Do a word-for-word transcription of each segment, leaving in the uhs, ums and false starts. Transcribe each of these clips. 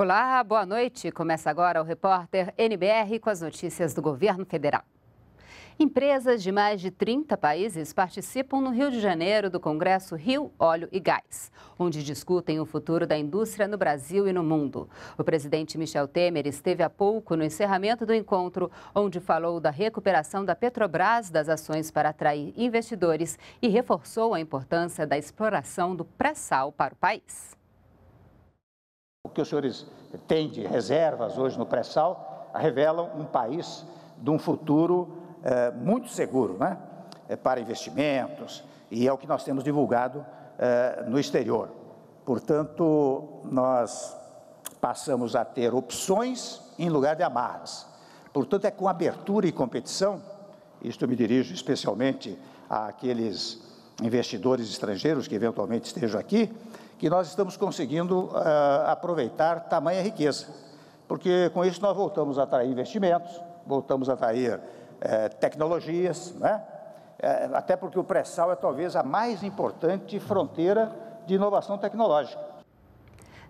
Olá, boa noite. Começa agora o Repórter N B R com as notícias do governo federal. Empresas de mais de trinta países participam no Rio de Janeiro do Congresso Rio, Óleo e Gás, onde discutem o futuro da indústria no Brasil e no mundo. O presidente Michel Temer esteve há pouco no encerramento do encontro, onde falou da recuperação da Petrobras das ações para atrair investidores e reforçou a importância da exploração do pré-sal para o país. O que os senhores têm de reservas hoje no pré-sal revelam um país de um futuro É, muito seguro, né? é, para investimentos, e é o que nós temos divulgado é, no exterior. Portanto, nós passamos a ter opções em lugar de amarras. Portanto, é com abertura e competição, isto me dirijo especialmente àqueles investidores estrangeiros que eventualmente estejam aqui, que nós estamos conseguindo é, aproveitar tamanha riqueza, porque com isso nós voltamos a atrair investimentos, voltamos a atrair É, tecnologias, né? é, até porque o pré-sal é talvez a mais importante fronteira de inovação tecnológica.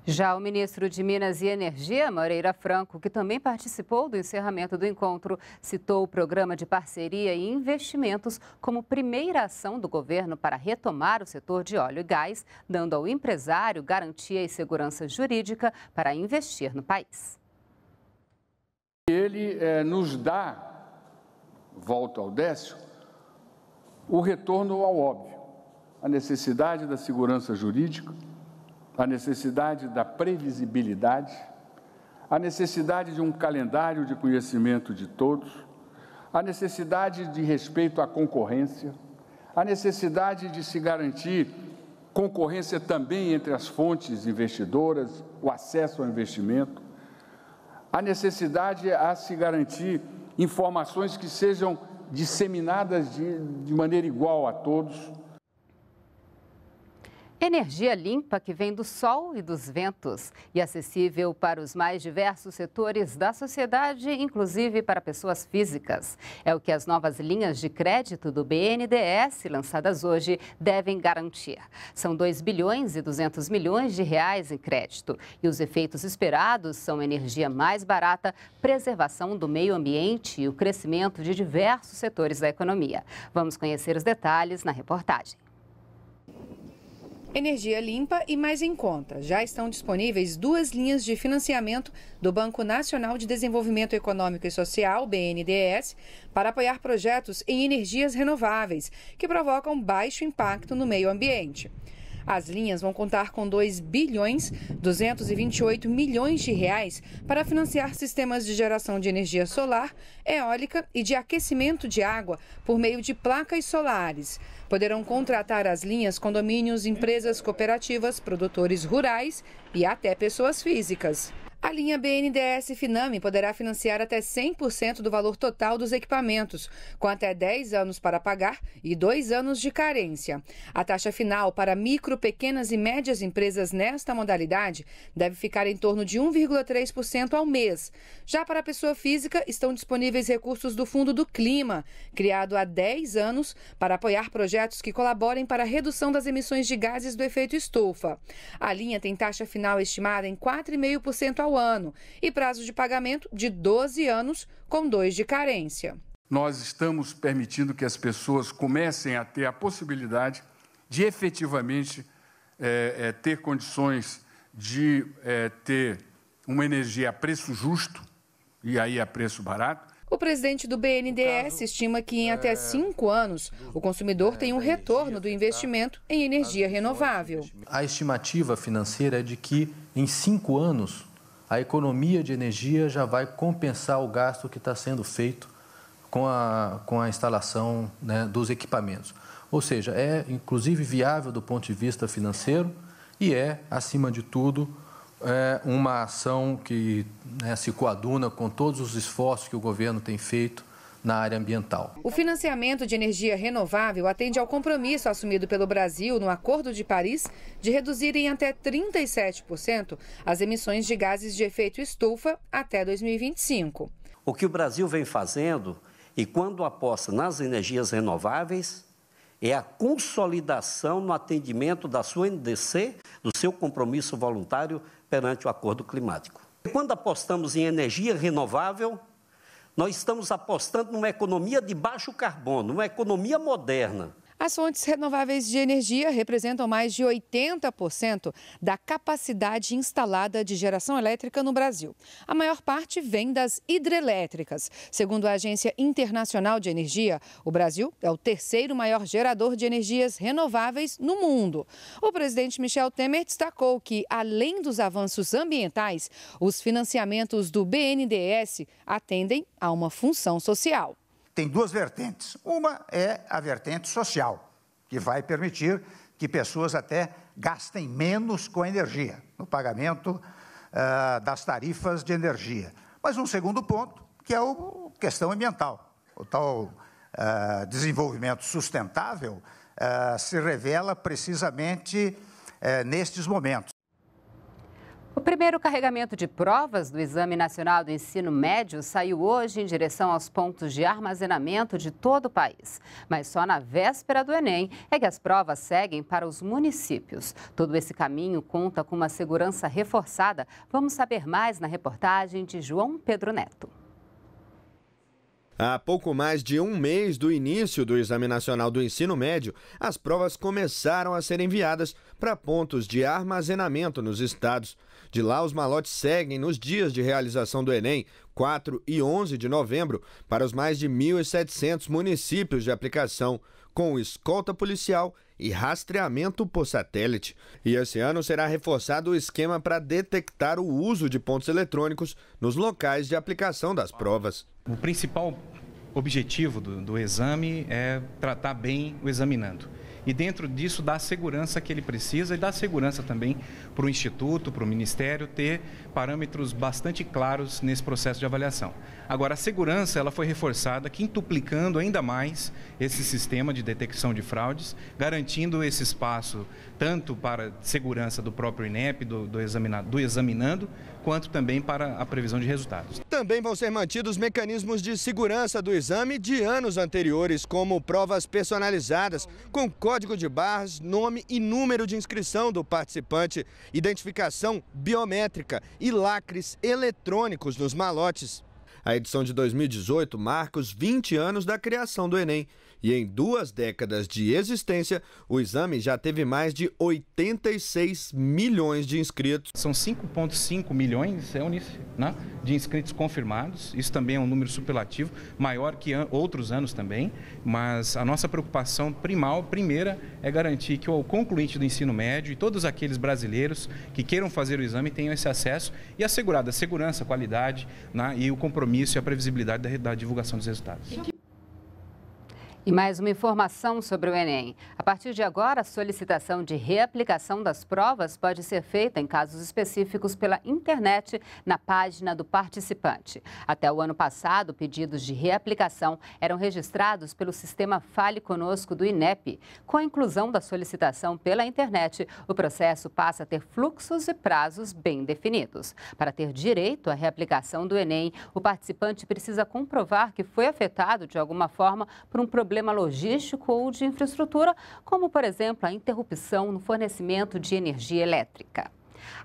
Já o ministro de Minas e Energia, Moreira Franco, que também participou do encerramento do encontro, citou o programa de parceria e investimentos como primeira ação do governo para retomar o setor de óleo e gás, dando ao empresário garantia e segurança jurídica para investir no país. Ele é, nos dá volto ao Décio, o retorno ao óbvio, a necessidade da segurança jurídica, a necessidade da previsibilidade, a necessidade de um calendário de conhecimento de todos, a necessidade de respeito à concorrência, a necessidade de se garantir concorrência também entre as fontes investidoras, o acesso ao investimento, a necessidade a se garantir informações que sejam disseminadas de, de maneira igual a todos. Energia limpa que vem do sol e dos ventos e acessível para os mais diversos setores da sociedade, inclusive para pessoas físicas. É o que as novas linhas de crédito do B N D E S, lançadas hoje, devem garantir. São dois bilhões e duzentos milhões de reais em crédito. E os efeitos esperados são energia mais barata, preservação do meio ambiente e o crescimento de diversos setores da economia. Vamos conhecer os detalhes na reportagem. Energia limpa e mais em conta. Já estão disponíveis duas linhas de financiamento do Banco Nacional de Desenvolvimento Econômico e Social, B N D E S, para apoiar projetos em energias renováveis, que provocam baixo impacto no meio ambiente. As linhas vão contar com dois bilhões duzentos e vinte e oito milhões de reais para financiar sistemas de geração de energia solar, eólica e de aquecimento de água por meio de placas solares. Poderão contratar as linhas condomínios, empresas, cooperativas, produtores rurais e até pessoas físicas. A linha B N D E S Finame poderá financiar até cem por cento do valor total dos equipamentos, com até dez anos para pagar e dois anos de carência. A taxa final para micro, pequenas e médias empresas nesta modalidade deve ficar em torno de um vírgula três por cento ao mês. Já para a pessoa física, estão disponíveis recursos do Fundo do Clima, criado há dez anos para apoiar projetos que colaborem para a redução das emissões de gases do efeito estufa. A linha tem taxa final estimada em quatro vírgula cinco por cento ao ao ano e prazo de pagamento de doze anos, com dois de carência. Nós estamos permitindo que as pessoas comecem a ter a possibilidade de efetivamente é, é, ter condições de é, ter uma energia a preço justo e aí a preço barato. O presidente do B N D E S estima que em até cinco anos o consumidor tem um retorno do investimento em energia renovável. A estimativa financeira é de que em cinco anos a economia de energia já vai compensar o gasto que está sendo feito com a, com a instalação, né, dos equipamentos. Ou seja, é inclusive viável do ponto de vista financeiro e é, acima de tudo, é uma ação que, né, se coaduna com todos os esforços que o governo tem feito na área ambiental. O financiamento de energia renovável atende ao compromisso assumido pelo Brasil no Acordo de Paris de reduzir em até trinta e sete por cento as emissões de gases de efeito estufa até dois mil e vinte e cinco. O que o Brasil vem fazendo, e quando aposta nas energias renováveis, é a consolidação no atendimento da sua N D C, do seu compromisso voluntário perante o Acordo Climático. Quando apostamos em energia renovável, nós estamos apostando numa economia de baixo carbono, uma economia moderna. As fontes renováveis de energia representam mais de oitenta por cento da capacidade instalada de geração elétrica no Brasil. A maior parte vem das hidrelétricas. Segundo a Agência Internacional de Energia, o Brasil é o terceiro maior gerador de energias renováveis no mundo. O presidente Michel Temer destacou que, além dos avanços ambientais, os financiamentos do B N D E S atendem a uma função social. Tem duas vertentes. Uma é a vertente social, que vai permitir que pessoas até gastem menos com a energia, no pagamento uh, das tarifas de energia. Mas um segundo ponto, que é a questão ambiental. O tal uh, desenvolvimento sustentável uh, se revela precisamente uh, nestes momentos. O primeiro carregamento de provas do Exame Nacional do Ensino Médio saiu hoje em direção aos pontos de armazenamento de todo o país. Mas só na véspera do Enem é que as provas seguem para os municípios. Todo esse caminho conta com uma segurança reforçada. Vamos saber mais na reportagem de João Pedro Neto. Há pouco mais de um mês do início do Exame Nacional do Ensino Médio, as provas começaram a ser enviadas para pontos de armazenamento nos estados. De lá, os malotes seguem nos dias de realização do Enem, quatro e onze de novembro, para os mais de mil e setecentos municípios de aplicação, com escolta policial e rastreamento por satélite. E esse ano será reforçado o esquema para detectar o uso de pontos eletrônicos nos locais de aplicação das provas. O principal objetivo do, do exame é tratar bem o examinando. E dentro disso dá a segurança que ele precisa e dá segurança também para o Instituto, para o Ministério ter parâmetros bastante claros nesse processo de avaliação. Agora, a segurança ela foi reforçada, quintuplicando ainda mais esse sistema de detecção de fraudes, garantindo esse espaço tanto para segurança do próprio I N E P, do, do, examinado, do examinando, quanto também para a previsão de resultados. Também vão ser mantidos mecanismos de segurança do exame de anos anteriores, como provas personalizadas, com código Código de barras, nome e número de inscrição do participante, identificação biométrica e lacres eletrônicos nos malotes. A edição de dois mil e dezoito marca os vinte anos da criação do Enem. E em duas décadas de existência, o exame já teve mais de oitenta e seis milhões de inscritos. São cinco vírgula cinco milhões né, de inscritos confirmados. Isso também é um número superlativo, maior que outros anos também. Mas a nossa preocupação primal, primeira, é garantir que o concluinte do ensino médio e todos aqueles brasileiros que queiram fazer o exame tenham esse acesso e assegurada a segurança, a qualidade né, e o compromisso e a previsibilidade da, da divulgação dos resultados. E mais uma informação sobre o Enem. A partir de agora, a solicitação de reaplicação das provas pode ser feita em casos específicos pela internet na página do participante. Até o ano passado, pedidos de reaplicação eram registrados pelo sistema Fale Conosco do I N E P. Com a inclusão da solicitação pela internet, o processo passa a ter fluxos e prazos bem definidos. Para ter direito à reaplicação do Enem, o participante precisa comprovar que foi afetado de alguma forma por um problema problema logístico ou de infraestrutura, como, por exemplo, a interrupção no fornecimento de energia elétrica.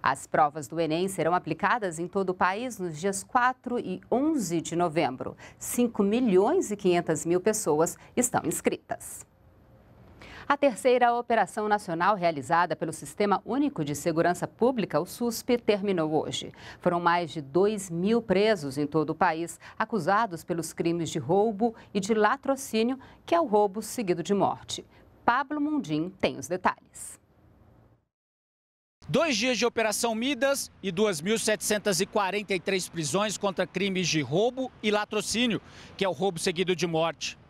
As provas do Enem serão aplicadas em todo o país nos dias quatro e onze de novembro. cinco milhões e quinhentas mil pessoas estão inscritas. A terceira operação nacional realizada pelo Sistema Único de Segurança Pública, o SUSP, terminou hoje. Foram mais de dois mil presos em todo o país, acusados pelos crimes de roubo e de latrocínio, que é o roubo seguido de morte. Pablo Mundim tem os detalhes. Dois dias de operação Midas e duas mil setecentas e quarenta e três prisões contra crimes de roubo e latrocínio, que é o roubo seguido de morte.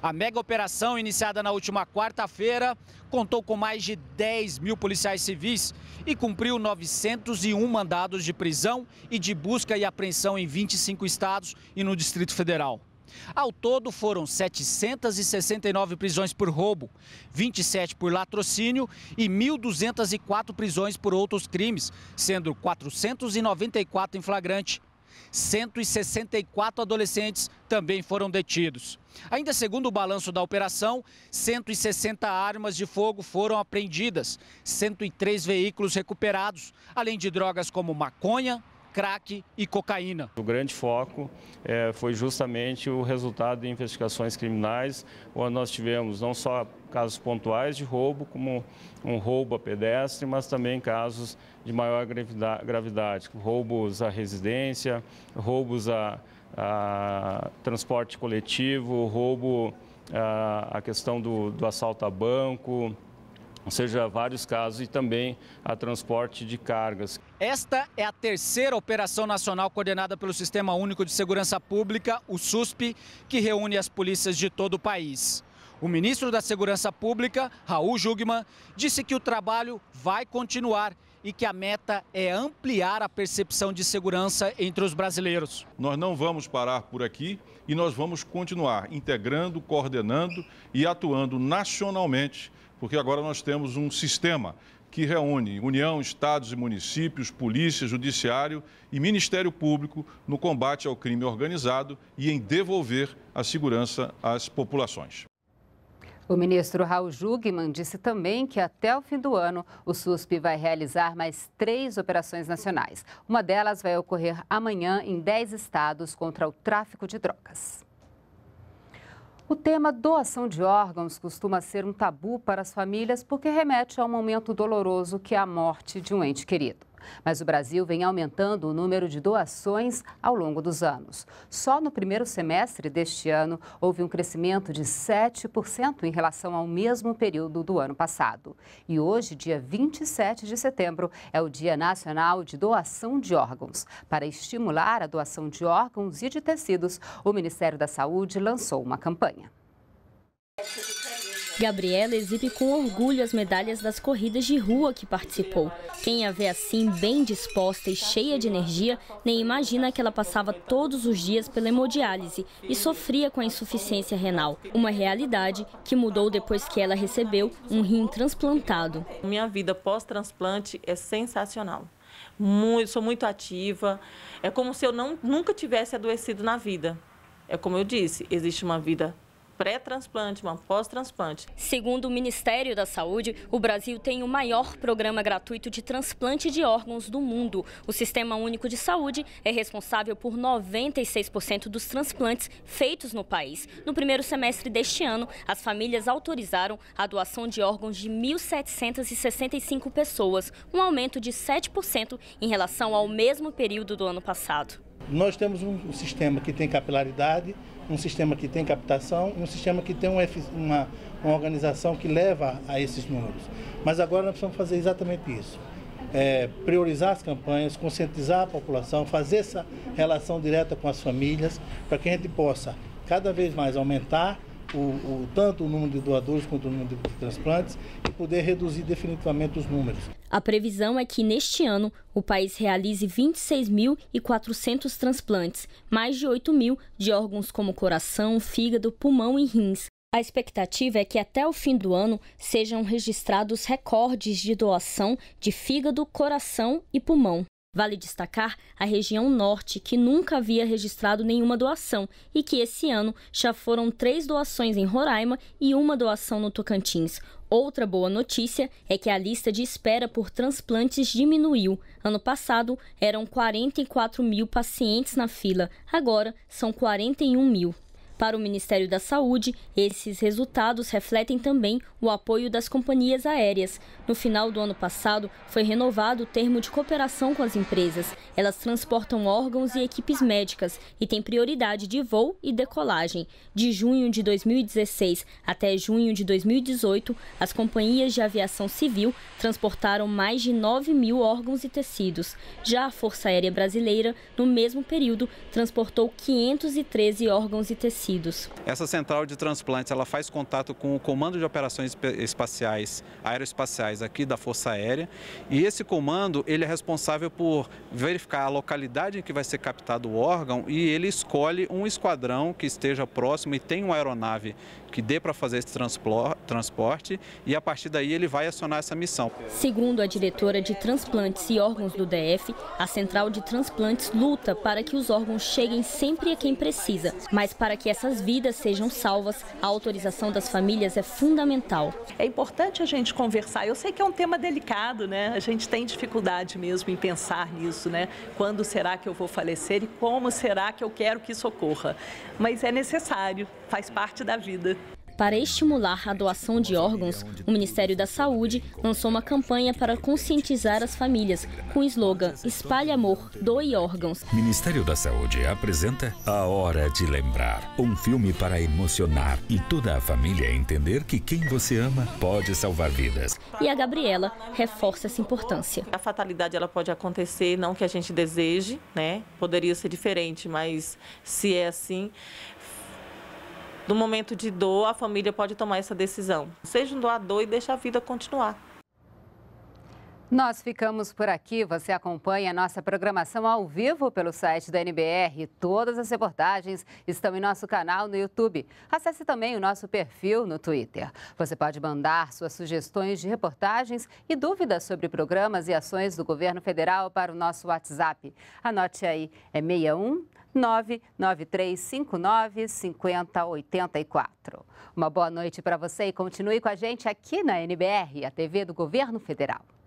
A mega operação, iniciada na última quarta-feira, contou com mais de dez mil policiais civis e cumpriu novecentos e um mandados de prisão e de busca e apreensão em vinte e cinco estados e no Distrito Federal. Ao todo, foram setecentas e sessenta e nove prisões por roubo, vinte e sete por latrocínio e mil duzentas e quatro prisões por outros crimes, sendo quatrocentas e noventa e quatro em flagrante. cento e sessenta e quatro adolescentes também foram detidos. Ainda segundo o balanço da operação, cento e sessenta armas de fogo foram apreendidas, cento e três veículos recuperados, além de drogas como maconha, crack e cocaína. O grande foco eh, foi justamente o resultado de investigações criminais, onde nós tivemos não só casos pontuais de roubo, como um roubo a pedestre, mas também casos de maior gravidade, roubos à residência, roubos a, a transporte coletivo, roubo a, a questão do, do assalto a banco, ou seja, vários casos e também a transporte de cargas. Esta é a terceira operação nacional coordenada pelo Sistema Único de Segurança Pública, o S U S P, que reúne as polícias de todo o país. O ministro da Segurança Pública, Raul Jungmann, disse que o trabalho vai continuar e que a meta é ampliar a percepção de segurança entre os brasileiros. Nós não vamos parar por aqui e nós vamos continuar integrando, coordenando e atuando nacionalmente, porque agora nós temos um sistema que reúne União, Estados e Municípios, Polícia, Judiciário e Ministério Público no combate ao crime organizado e em devolver a segurança às populações. O ministro Raul Jungmann disse também que até o fim do ano o S U S P vai realizar mais três operações nacionais. Uma delas vai ocorrer amanhã em dez estados contra o tráfico de drogas. O tema doação de órgãos costuma ser um tabu para as famílias porque remete a um momento doloroso que é a morte de um ente querido. Mas o Brasil vem aumentando o número de doações ao longo dos anos. Só no primeiro semestre deste ano, houve um crescimento de sete por cento em relação ao mesmo período do ano passado. E hoje, dia vinte e sete de setembro, é o Dia Nacional de Doação de Órgãos. Para estimular a doação de órgãos e de tecidos, o Ministério da Saúde lançou uma campanha. Gabriela exibe com orgulho as medalhas das corridas de rua que participou. Quem a vê assim, bem disposta e cheia de energia, nem imagina que ela passava todos os dias pela hemodiálise e sofria com a insuficiência renal. Uma realidade que mudou depois que ela recebeu um rim transplantado. Minha vida pós-transplante é sensacional. Muito, sou muito ativa. É como se eu não, nunca tivesse adoecido na vida. É como eu disse, existe uma vida pré-transplante, uma pós-transplante. Segundo o Ministério da Saúde, o Brasil tem o maior programa gratuito de transplante de órgãos do mundo. O Sistema Único de Saúde é responsável por noventa e seis por cento dos transplantes feitos no país. No primeiro semestre deste ano, as famílias autorizaram a doação de órgãos de mil setecentas e sessenta e cinco pessoas, um aumento de sete por cento em relação ao mesmo período do ano passado. Nós temos um sistema que tem capilaridade, um sistema que tem captação e um sistema que tem uma, uma organização que leva a esses números. Mas agora nós precisamos fazer exatamente isso. É, priorizar as campanhas, conscientizar a população, fazer essa relação direta com as famílias, para que a gente possa cada vez mais aumentar o, o, tanto o número de doadores quanto o número de transplantes e poder reduzir definitivamente os números. A previsão é que, neste ano, o país realize vinte e seis mil e quatrocentos transplantes, mais de oito mil de órgãos como coração, fígado, pulmão e rins. A expectativa é que, até o fim do ano, sejam registrados recordes de doação de fígado, coração e pulmão. Vale destacar a região norte, que nunca havia registrado nenhuma doação e que esse ano já foram três doações em Roraima e uma doação no Tocantins. Outra boa notícia é que a lista de espera por transplantes diminuiu. Ano passado, eram quarenta e quatro mil pacientes na fila, agora são quarenta e um mil. Para o Ministério da Saúde, esses resultados refletem também o apoio das companhias aéreas. No final do ano passado, foi renovado o termo de cooperação com as empresas. Elas transportam órgãos e equipes médicas e têm prioridade de voo e decolagem. De junho de dois mil e dezesseis até junho de dois mil e dezoito, as companhias de aviação civil transportaram mais de nove mil órgãos e tecidos. Já a Força Aérea Brasileira, no mesmo período, transportou quinhentos e treze órgãos e tecidos. tecidos. Essa central de transplantes ela faz contato com o Comando de Operações Espaciais, Aeroespaciais aqui da Força Aérea, e esse comando ele é responsável por verificar a localidade em que vai ser captado o órgão e ele escolhe um esquadrão que esteja próximo e tem uma aeronave que dê para fazer esse transporte e a partir daí ele vai acionar essa missão. Segundo a diretora de transplantes e órgãos do D F, a central de transplantes luta para que os órgãos cheguem sempre a quem precisa, mas para que essas vidas sejam salvas, a autorização das famílias é fundamental. É importante a gente conversar, eu sei que é um tema delicado, né? A gente tem dificuldade mesmo em pensar nisso, né? Quando será que eu vou falecer e como será que eu quero que isso ocorra? Mas é necessário, faz parte da vida. Para estimular a doação de órgãos, o Ministério da Saúde lançou uma campanha para conscientizar as famílias, com o slogan Espalhe Amor, Doe Órgãos. Ministério da Saúde apresenta A Hora de Lembrar, um filme para emocionar e toda a família entender que quem você ama pode salvar vidas. E a Gabriela reforça essa importância. A fatalidade ela pode acontecer, não que a gente deseje, né? Poderia ser diferente, mas se é assim... No momento de dor, a família pode tomar essa decisão. Seja um doador e deixa a vida continuar. Nós ficamos por aqui. Você acompanha a nossa programação ao vivo pelo site da N B R. Todas as reportagens estão em nosso canal no YouTube. Acesse também o nosso perfil no Twitter. Você pode mandar suas sugestões de reportagens e dúvidas sobre programas e ações do governo federal para o nosso WhatsApp. Anote aí, é seis um nove nove três cinco nove cinco zero oito quatro. Uma boa noite para você e continue com a gente aqui na N B R, a T V do Governo Federal.